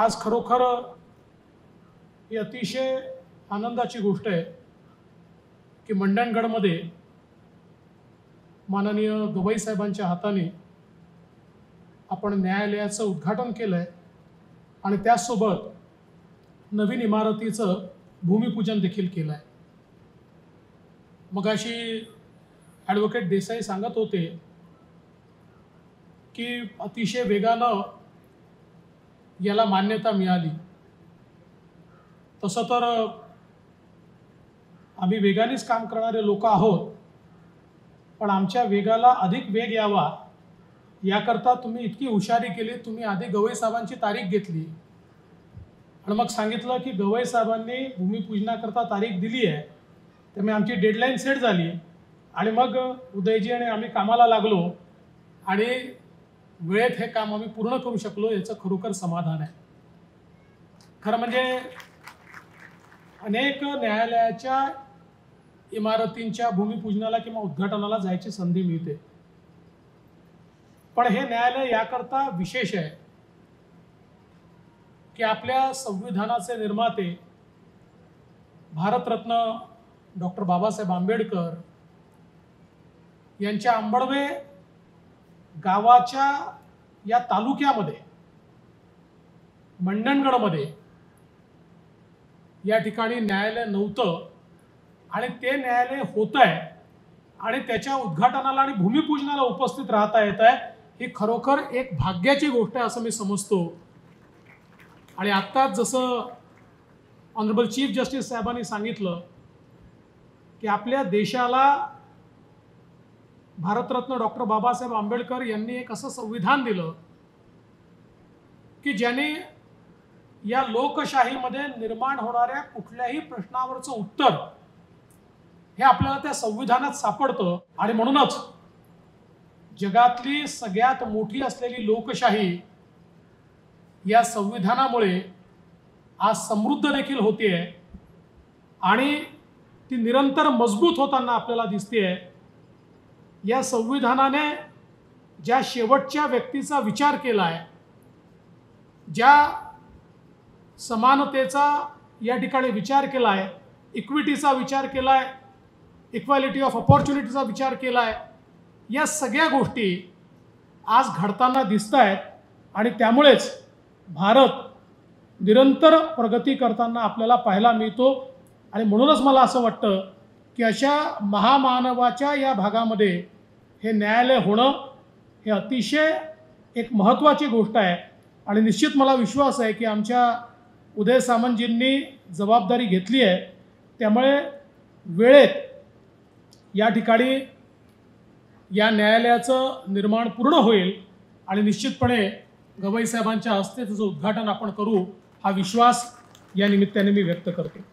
आज खरोखर ही अतिशय आनंदाची गोष्ट आहे की मंडणगडमध्ये माननीय गवई साहेबांच्या हाताने आपण न्यायालयाचं उद्घाटन केलं आहे आणि त्यासोबत नवीन इमारतीचं भूमिपूजन देखील केलं आहे। मगाशी ॲडव्होकेट देसाई सांगत होते की अतिशय वेगानं याला मान्यता मिळाली। तसं तर आम्ही वेगानेच काम करणारे लोक आहोत, पण आमच्या वेगाला अधिक वेग यावा याकरता तुम्ही इतकी हुशारी केली। तुम्ही आधी गवई साहेबांची तारीख घेतली आणि मग सांगितलं की गवई साहेबांनी भूमिपूजनाकरता तारीख दिली आहे, त्यामुळे आमची डेडलाईन सेट झाली आणि मग उदयजी आणि आम्ही कामाला लागलो आणि वेळेत हे काम आम्ही पूर्ण करू शकलो याचं खरोखर समाधान आहे। खरं म्हणजे अनेक न्यायालयाच्या इमारतींच्या भूमिपूजनाला किंवा उद्घाटनाला जायची संधी मिळते, पण हे न्यायालय याकरता विशेष आहे की आपल्या संविधानाचे निर्माते भारत रत्न डॉ बाबासाहेब आंबेडकर यांच्या आंबडवे गावाच्या या तालुक्यामध्ये मंडणगडमध्ये या ठिकाणी न्यायालय नव्हतं आणि ते न्यायालय होतं आहे आणि त्याच्या उद्घाटनाला आणि भूमिपूजनाला उपस्थित राहता येत आहे, ही खरोखर एक भाग्याची गोष्ट आहे असं मी समजतो। आणि आत्ताच जसं ऑनरेबल चीफ जस्टिस साहेबांनी सांगितलं की आपल्या देशाला भारतरत्न डॉ बाबासाहेब आंबेडकर यांनी एक असं संविधान दिलं की ज्याने या लोकशाहीमध्ये निर्माण होणाऱ्या कुठल्याही प्रश्नावरचं उत्तर हे आपल्याला त्या संविधानात सापडतं आणि म्हणूनच जगातली सगळ्यात मोठी असलेली लोकशाही या संविधानामुळे आज समृद्ध देखील होते आहे आणि ती निरंतर मजबूत होताना आपल्याला दिसते आहे। या संविधानाने ज्या शेवटच्या व्यक्तीचा विचार केला आहे, ज्या समानतेचा या ठिकाणी विचार केला आहे, इक्विटीचा विचार केला आहे, इक्वॅलिटी ऑफ ऑपॉर्च्युनिटीचा विचार केला आहे, या सगळ्या गोष्टी आज घडताना दिसत आहेत आणि त्यामुळेच भारत निरंतर प्रगती करताना आपल्याला पाहायला मिळतो। आणि म्हणूनच मला असं वाटतं की अशा महामानवाच्या या भागामध्ये हे न्यायालय होणं हे अतिशय एक महत्त्वाची गोष्ट आहे आणि निश्चित मला विश्वास आहे की आमच्या उदय सामंतजींनी जबाबदारी घेतली आहे, त्यामुळे वेळेत या ठिकाणी या न्यायालयाचं निर्माण पूर्ण होईल आणि निश्चितपणे गवई साहेबांच्या हस्ते त्याचं उद्घाटन आपण करू हा विश्वास या निमित्ताने मी व्यक्त करतो।